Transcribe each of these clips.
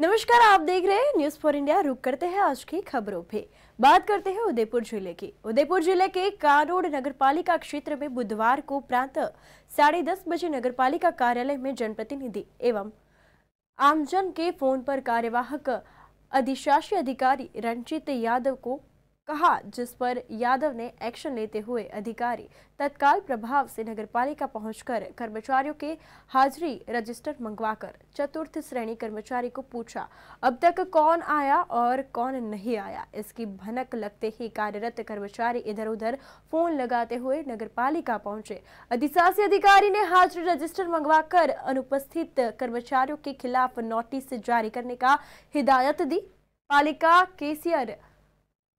नमस्कार, आप देख रहे हैं न्यूज फॉर इंडिया। रुक करते हैं आज की खबरों पे। बात करते हैं उदयपुर जिले के कानोंड़ नगरपालिका क्षेत्र में बुधवार को प्रातः 10:30 बजे नगरपालिका कार्यालय में जनप्रतिनिधि एवं आमजन के फोन पर कार्यवाहक अधिशासी अधिकारी रणजीत यादव को कहा, जिस पर यादव ने एक्शन लेते हुए अधिकारी तत्काल प्रभाव से नगरपालिका पहुंचकर कर्मचारियों के हाजिरी रजिस्टर मंगवाकर 4th श्रेणी कर्मचारी को पूछा अब तक कौन आया और कौन नहीं आया। इसकी भनक लगते ही कार्यरत कर्मचारी इधर उधर फोन लगाते हुए नगरपालिका पहुंचे। अधिशासी अधिकारी ने हाजिरी रजिस्टर मंगवाकर अनुपस्थित कर्मचारियों के खिलाफ नोटिस जारी करने का हिदायत दी। पालिका केसीआर,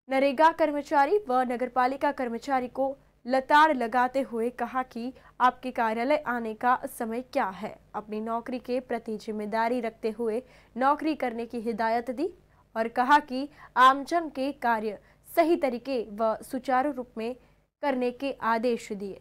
नरेगा कर्मचारी व नगरपालिका कर्मचारी को लताड़ लगाते हुए कहा कि आपके कार्यालय आने का समय क्या है, अपनी नौकरी के प्रति जिम्मेदारी रखते हुए नौकरी करने की हिदायत दी और कहा कि आमजन के कार्य सही तरीके व सुचारू रूप में करने के आदेश दिए।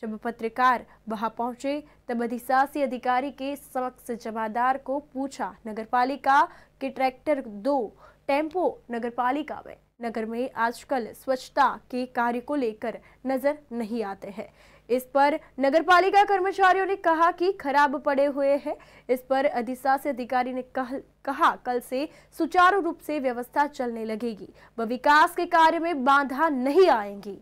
जब पत्रकार वहां पहुंचे तब अधिशासी अधिकारी के समक्ष जमादार को पूछा, नगरपालिका के ट्रैक्टर 2 टेम्पो नगरपालिका में नगर में आजकल स्वच्छता के कार्य को लेकर नजर नहीं आते हैं। इस पर नगरपालिका कर्मचारियों ने कहा कि खराब पड़े हुए हैं। इस पर अधिशासी अधिकारी ने कहा कल से सुचारू रूप से व्यवस्था चलने लगेगी व विकास के कार्य में बाधा नहीं आएंगी।